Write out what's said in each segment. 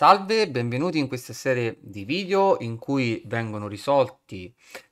Salve, benvenuti in questa serie di video in cui vengono risolte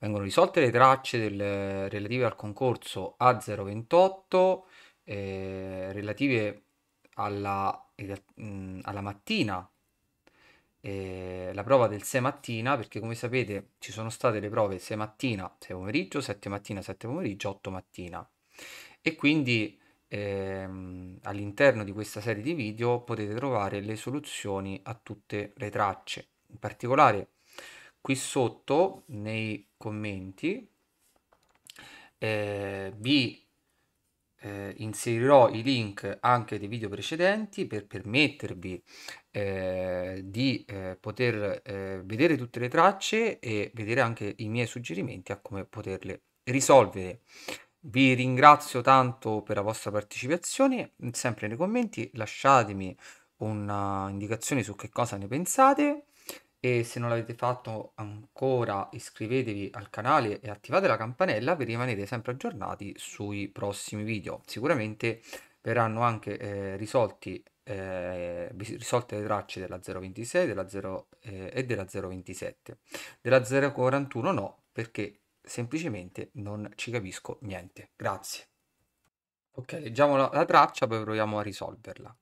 le tracce relative al concorso A028 relative alla mattina, la prova del 6 mattina, perché come sapete ci sono state le prove 6 mattina, 6 pomeriggio, 7 mattina, 7 pomeriggio, 8 mattina, e quindi all'interno di questa serie di video potete trovare le soluzioni a tutte le tracce. In particolare qui sotto nei commenti vi inserirò i link anche dei video precedenti per permettervi di poter vedere tutte le tracce e vedere anche i miei suggerimenti a come poterle risolvere. Vi ringrazio tanto per la vostra partecipazione, sempre nei commenti lasciatemi un'indicazione su che cosa ne pensate, e se non l'avete fatto ancora iscrivetevi al canale e attivate la campanella per rimanere sempre aggiornati sui prossimi video. Sicuramente verranno anche risolte le tracce della 026 e della 027, della 041 no, perché semplicemente non ci capisco niente. Grazie. Ok, leggiamo la traccia, poi proviamo a risolverla.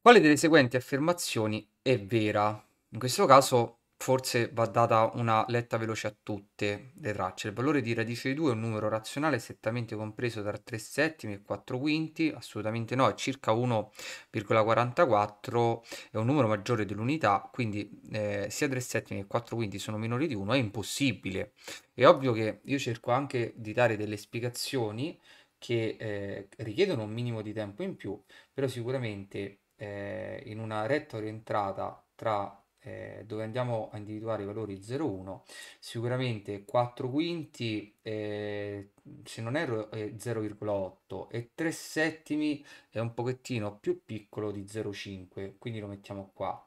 Quale delle seguenti affermazioni è vera? In questo caso forse va data una letta veloce a tutte le tracce. Il valore di radice di 2 è un numero razionale strettamente compreso tra 3 settimi e 4 quinti? Assolutamente no, è circa 1,44, è un numero maggiore dell'unità, quindi sia 3 settimi che 4 quinti sono minori di 1, è impossibile. È ovvio che io cerco anche di dare delle spiegazioni che richiedono un minimo di tempo in più, però sicuramente in una retta rientrata tra dove andiamo a individuare i valori 0,1, sicuramente 4 quinti se non erro è 0,8 e 3 settimi è un pochettino più piccolo di 0,5, quindi lo mettiamo qua,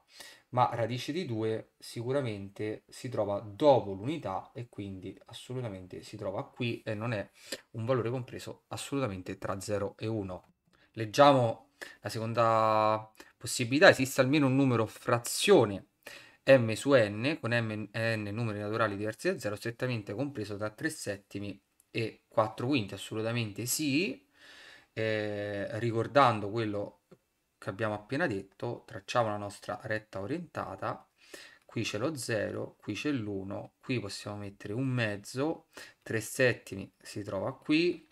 ma radice di 2 sicuramente si trova dopo l'unità e quindi assolutamente si trova qui e non è un valore compreso assolutamente tra 0 e 1. Leggiamo la seconda possibilità. Esiste almeno un numero frazione m su n, con m e n numeri naturali diversi da 0, strettamente compreso tra 3 settimi e 4 quinti, assolutamente sì. Ricordando quello che abbiamo appena detto, tracciamo la nostra retta orientata, qui c'è lo 0, qui c'è l'1, qui possiamo mettere un mezzo, 3 settimi si trova qui,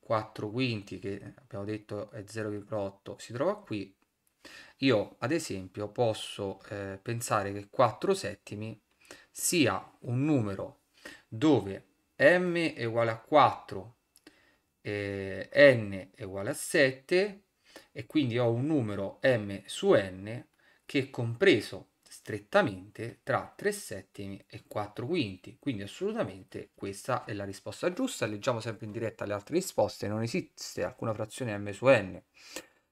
4 quinti che abbiamo detto è 0,8 si trova qui. Io ad esempio posso pensare che 4 settimi sia un numero dove m è uguale a 4, n è uguale a 7, e quindi ho un numero m su n che è compreso strettamente tra 3 settimi e 4 quinti, quindi assolutamente questa è la risposta giusta. Leggiamo sempre in diretta le altre risposte. Non esiste alcuna frazione m su n.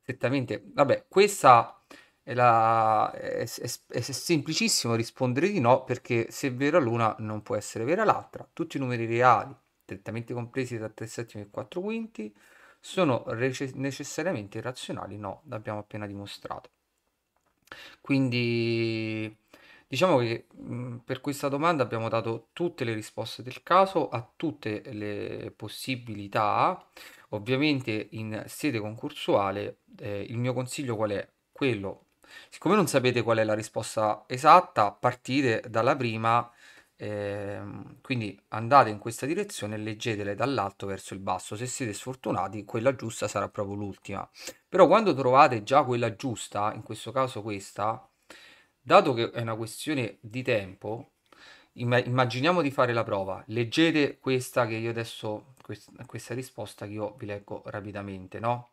Strettamente, vabbè, questa è semplicissimo rispondere di no, perché se è vera l'una non può essere vera l'altra. Tutti i numeri reali strettamente compresi tra 3 settimi e 4 quinti sono necessariamente irrazionali? No, l'abbiamo appena dimostrato. Quindi diciamo che per questa domanda abbiamo dato tutte le risposte del caso a tutte le possibilità. Ovviamente in sede concorsuale il mio consiglio qual è? Quello, siccome non sapete qual è la risposta esatta, partite dalla prima, quindi andate in questa direzione e leggetele dall'alto verso il basso. Se siete sfortunati, quella giusta sarà proprio l'ultima. Però quando trovate già quella giusta, in questo caso questa, dato che è una questione di tempo, immaginiamo di fare la prova, leggete questa che io adesso, questa risposta che io vi leggo rapidamente, no?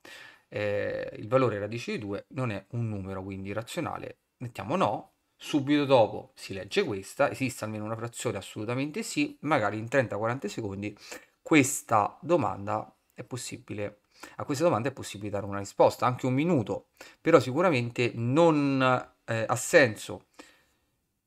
Il valore radice di 2 non è un numero, quindi razionale, mettiamo no, subito dopo si legge questa, esiste almeno una frazione? Assolutamente sì, magari in 30-40 secondi a questa domanda è possibile dare una risposta, anche un minuto, però sicuramente non ha senso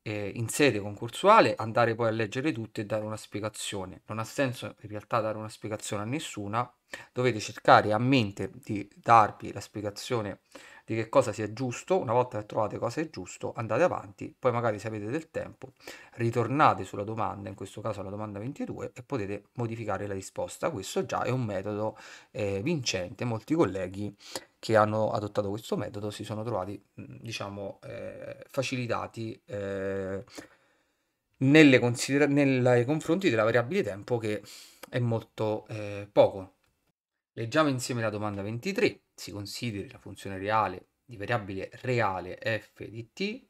in sede concorsuale andare poi a leggere tutte e dare una spiegazione. Non ha senso in realtà dare una spiegazione a nessuna, dovete cercare a mente di darvi la spiegazione di che cosa sia giusto. Una volta che trovate cosa è giusto, andate avanti, poi magari se avete del tempo ritornate sulla domanda, in questo caso la domanda 22, e potete modificare la risposta. Questo già è un metodo vincente. Molti colleghi che hanno adottato questo metodo si sono trovati, diciamo, facilitati nei confronti della variabile tempo, che è molto poco. Leggiamo insieme la domanda 23. Si consideri la funzione reale di variabile reale f di t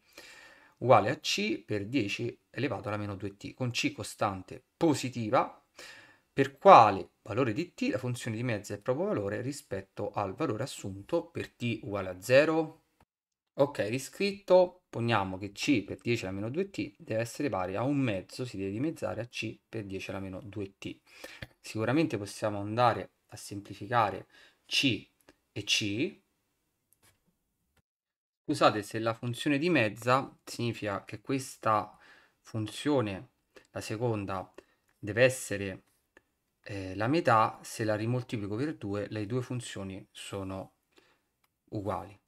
uguale a c per 10 elevato alla meno 2t, con c costante positiva, per quale valore di t la funzione dimezza il proprio valore rispetto al valore assunto per t uguale a 0. Ok, riscritto, poniamo che c per 10 alla meno 2t deve essere pari a 1/2, si deve dimezzare a c per 10 alla meno 2t. Sicuramente possiamo andare a semplificare c e c. Scusate, se la funzione dimezza significa che questa funzione, la seconda, deve essere la metà. Se la rimoltiplico per 2, le due funzioni sono uguali,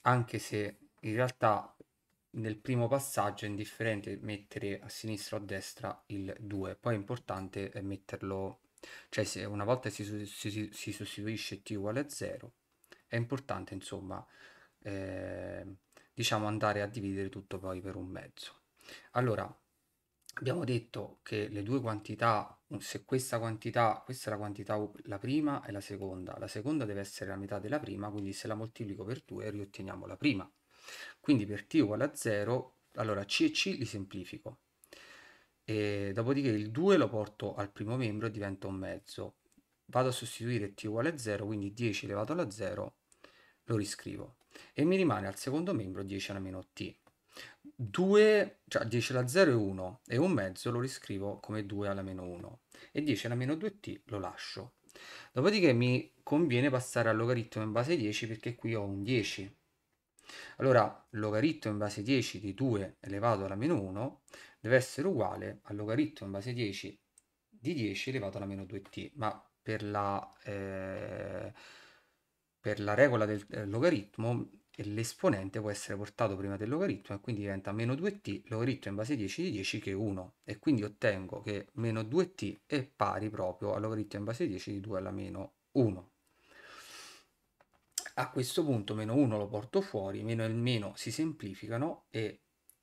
anche se in realtà nel primo passaggio è indifferente mettere a sinistra o a destra il 2, poi è importante metterlo, cioè se una volta si sostituisce t uguale a 0, è importante, insomma, diciamo, andare a dividere tutto poi per 1/2. Allora, abbiamo detto che le due quantità, se questa quantità, questa è la quantità, la prima e la seconda deve essere la metà della prima, quindi se la moltiplico per 2 riotteniamo la prima. Quindi per t uguale a 0, allora c e c li semplifico, e dopodiché il 2 lo porto al primo membro e diventa 1/2. Vado a sostituire t uguale a 0, quindi 10 elevato alla 0, lo riscrivo, e mi rimane al secondo membro 10 alla meno t. 2, cioè 10 alla 0 è 1, e 1/2 lo riscrivo come 2 alla meno 1, e 10 alla meno 2t lo lascio. Dopodiché mi conviene passare al logaritmo in base 10, perché qui ho un 10. Allora, logaritmo in base 10 di 2 elevato alla meno 1 deve essere uguale al logaritmo in base 10 di 10 elevato alla meno 2t, ma per la regola del logaritmo l'esponente può essere portato prima del logaritmo, e quindi diventa meno 2t logaritmo in base 10 di 10, che è 1, e quindi ottengo che meno 2t è pari proprio al logaritmo in base 10 di 2 alla meno 1. A questo punto meno 1 lo porto fuori, meno e il meno si semplificano, e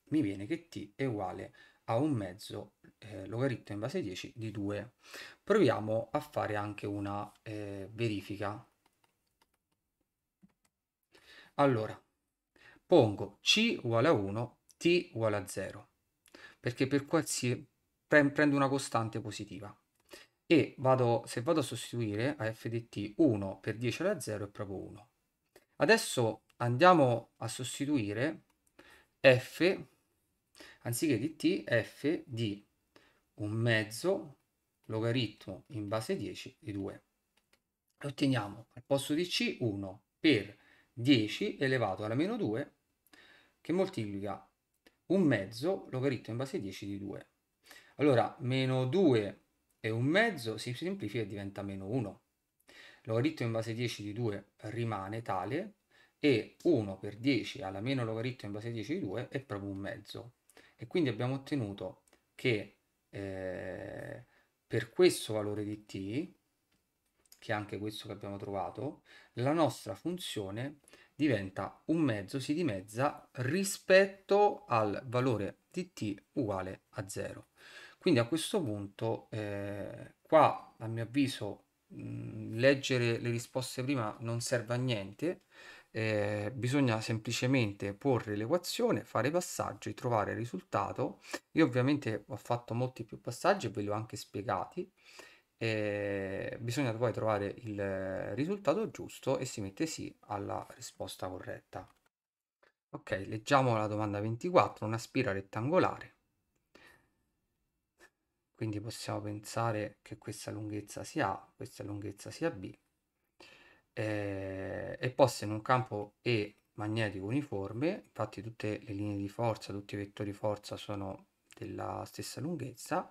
mi viene che t è uguale a 1/2 logaritmo in base 10 di 2. Proviamo a fare anche una verifica. Allora, pongo c uguale a 1, t uguale a 0, perché per qualsiasi prendo una costante positiva. E se vado a sostituire a f di t, 1 per 10 alla 0 è proprio 1. Adesso andiamo a sostituire f, anziché di t, f di 1/2 logaritmo in base 10 di 2. E otteniamo al posto di c 1 per 10 elevato alla meno 2, che moltiplica 1/2 logaritmo in base 10 di 2. Allora, meno 2 e 1/2 si semplifica e diventa meno 1. Logaritmo in base 10 di 2 rimane tale, e 1 per 10 alla meno logaritmo in base 10 di 2 è proprio 1/2. E quindi abbiamo ottenuto che per questo valore di t, che è anche questo che abbiamo trovato, la nostra funzione diventa 1/2, si dimezza rispetto al valore di t uguale a 0. Quindi a questo punto, qua a mio avviso leggere le risposte prima non serve a niente, bisogna semplicemente porre l'equazione, fare i passaggi, trovare il risultato. Io ovviamente ho fatto molti più passaggi e ve li ho anche spiegati, bisogna poi trovare il risultato giusto e si mette sì alla risposta corretta. Ok, leggiamo la domanda 24, una spira rettangolare. Quindi possiamo pensare che questa lunghezza sia A, questa lunghezza sia B, è posta in un campo E magnetico uniforme. Infatti tutte le linee di forza, tutti i vettori forza sono della stessa lunghezza,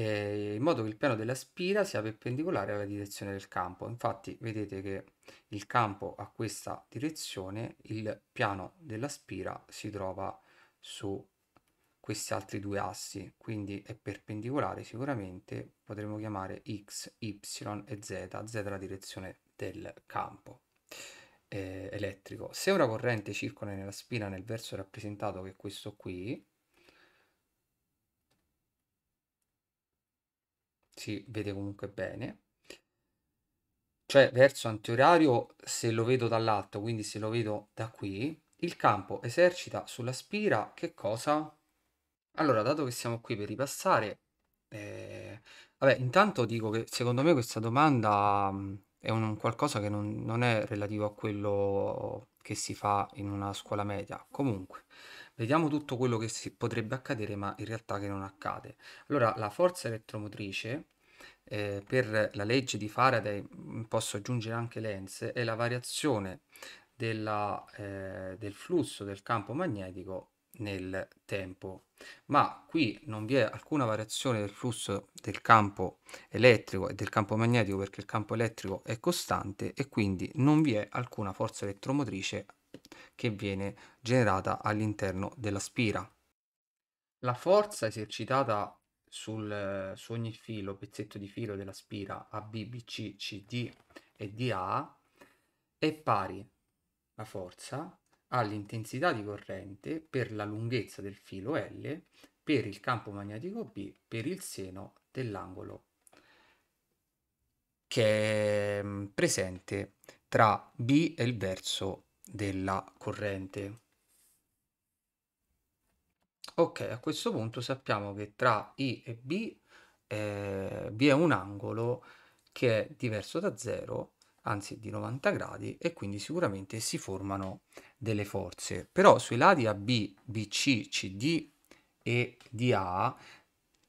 in modo che il piano della spira sia perpendicolare alla direzione del campo. Infatti vedete che il campo ha questa direzione, il piano della spira si trova su questi altri due assi, quindi è perpendicolare sicuramente, potremmo chiamare x, y e z, z è la direzione del campo elettrico. Se una corrente circola nella spira nel verso rappresentato, che è questo qui, si vede comunque bene, cioè verso antiorario se lo vedo dall'alto, quindi se lo vedo da qui, il campo esercita sulla spira che cosa? Allora, dato che siamo qui per ripassare, vabbè, intanto dico che secondo me questa domanda è un qualcosa che non è relativo a quello che si fa in una scuola media. Comunque, vediamo tutto quello che potrebbe accadere, ma in realtà che non accade. Allora, la forza elettromotrice, per la legge di Faraday, posso aggiungere anche Lenz, è la variazione del flusso del campo magnetico nel tempo. Ma qui non vi è alcuna variazione del flusso del campo elettrico e del campo magnetico, perché il campo elettrico è costante e quindi non vi è alcuna forza elettromotrice che viene generata all'interno della spira. La forza esercitata su ogni filo, pezzetto di filo della spira A, B, B, C, C, D e DA è pari, la forza, all'intensità di corrente per la lunghezza del filo L, per il campo magnetico B, per il seno dell'angolo che è presente tra B e il verso della corrente. Ok, a questo punto sappiamo che tra I e B vi è un angolo che è diverso da 0, anzi di 90 gradi, e quindi sicuramente si formano delle forze. Però sui lati AB, BC, CD e DA,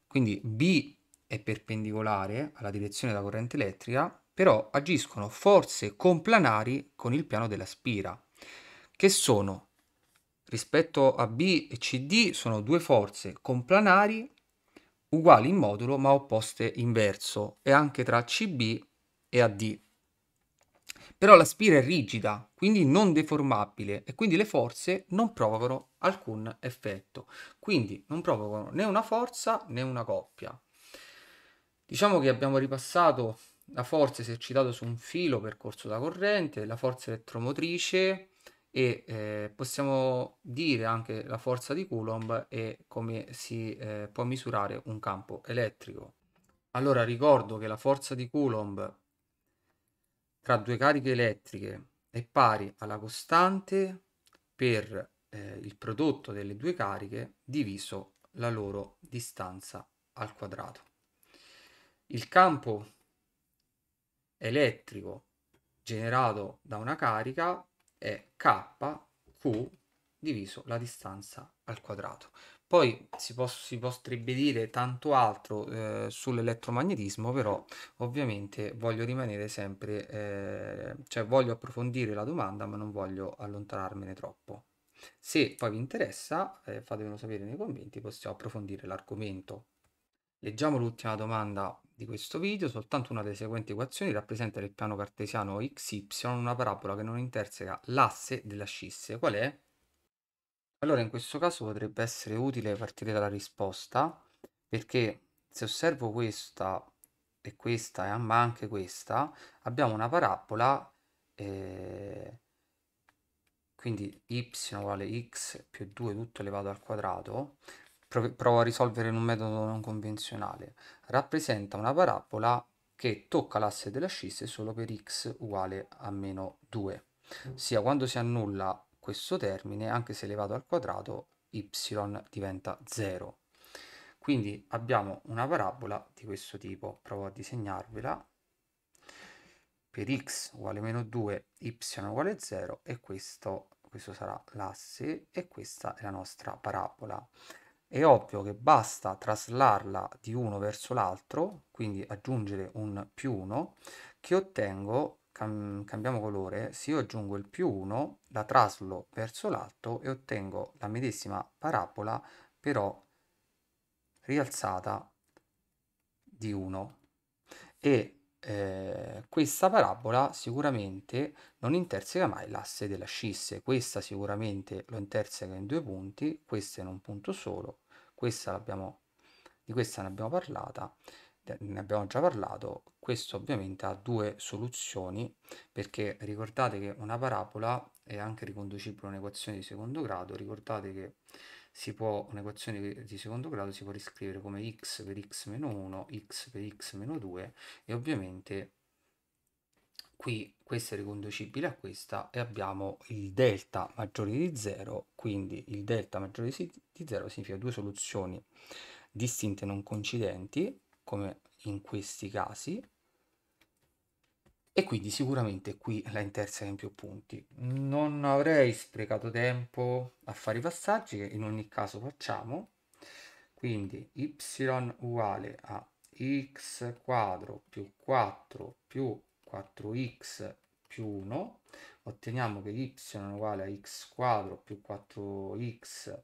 quindi B è perpendicolare alla direzione della corrente elettrica, però agiscono forze complanari con il piano della spira, che sono, rispetto a B e CD, sono due forze complanari uguali in modulo ma opposte in verso, e anche tra CB e AD. Però la spira è rigida, quindi non deformabile, e quindi le forze non provocano alcun effetto, quindi non provocano né una forza né una coppia. Diciamo che abbiamo ripassato la forza esercitata su un filo percorso da corrente, la forza elettromotrice e possiamo dire anche la forza di Coulomb e come si può misurare un campo elettrico. Allora, ricordo che la forza di Coulomb tra due cariche elettriche è pari alla costante per il prodotto delle due cariche diviso la loro distanza al quadrato. Il campo elettrico generato da una carica è KQ diviso la distanza al quadrato. Poi si potrebbe dire tanto altro sull'elettromagnetismo, però ovviamente voglio rimanere sempre, cioè voglio approfondire la domanda ma non voglio allontanarmene troppo. Se poi vi interessa fatemelo sapere nei commenti, possiamo approfondire l'argomento. Leggiamo l'ultima domanda di questo video. Soltanto una delle seguenti equazioni rappresenta nel piano cartesiano XY una parabola che non interseca l'asse della scisse. Qual è? Allora, in questo caso potrebbe essere utile partire dalla risposta, perché se osservo questa e ma anche questa, abbiamo una parabola, quindi y uguale x più 2 tutto elevato al quadrato. Provo a risolvere in un metodo non convenzionale. Rappresenta una parabola che tocca l'asse della scisse solo per x uguale a meno 2, ossia quando si annulla questo termine, anche se elevato al quadrato, y diventa 0. Quindi abbiamo una parabola di questo tipo. Provo a disegnarvela. Per x uguale meno 2, y uguale 0, e questo sarà l'asse, e questa è la nostra parabola. È ovvio che basta traslarla di uno verso l'altro, quindi aggiungere un più 1, che ottengo. Cambiamo colore. Se io aggiungo il più 1, la traslo verso l'alto e ottengo la medesima parabola, però rialzata di 1 e questa parabola sicuramente non interseca mai l'asse della scisse, questa sicuramente lo interseca in due punti, questa in un punto solo, di questa ne abbiamo già parlato. Questo ovviamente ha due soluzioni, perché ricordate che una parabola è anche riconducibile a un'equazione di secondo grado. Ricordate che un'equazione di secondo grado si può riscrivere come x per x meno 1, x per x meno 2, e ovviamente qui questa è riconducibile a questa e abbiamo il delta maggiore di 0, quindi il delta maggiore di 0 significa due soluzioni distinte non coincidenti, come in questi casi, e quindi sicuramente qui la interseca in più punti. Non avrei sprecato tempo a fare i passaggi che in ogni caso facciamo, quindi y uguale a x quadro più 4 più 4x più 1, otteniamo che y uguale a x quadro più 4x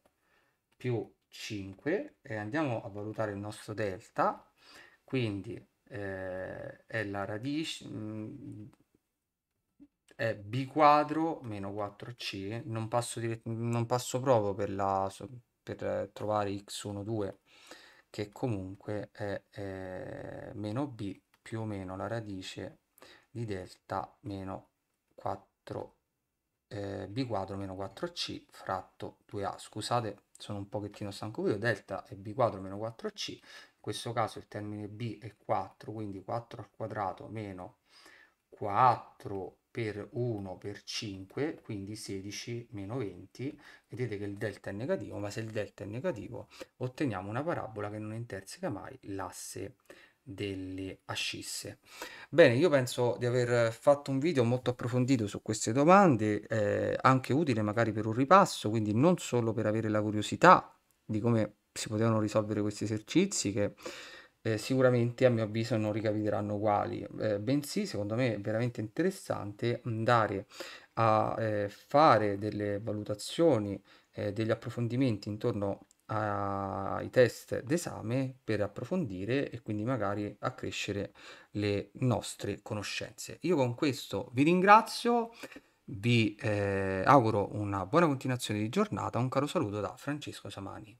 più 5 e andiamo a valutare il nostro delta, quindi è la radice, è b quadro meno 4c, non passo proprio per trovare x12, che comunque è meno b più o meno la radice di delta meno 4 b quadro meno 4c fratto 2a. Scusate, sono un pochettino stanco io. Delta è b quadro meno 4c, in questo caso il termine b è 4, quindi 4 al quadrato meno 4 per 1 per 5, quindi 16 meno 20. Vedete che il delta è negativo, ma se il delta è negativo otteniamo una parabola che non interseca mai l'asse delle ascisse. Bene, io penso di aver fatto un video molto approfondito su queste domande, anche utile magari per un ripasso, quindi non solo per avere la curiosità di come si potevano risolvere questi esercizi, che sicuramente a mio avviso non ricapiteranno uguali, bensì secondo me è veramente interessante andare a fare delle valutazioni, degli approfondimenti intorno ai test d'esame per approfondire e quindi magari accrescere le nostre conoscenze. Io con questo vi ringrazio, vi auguro una buona continuazione di giornata, un caro saluto da Francesco Samani.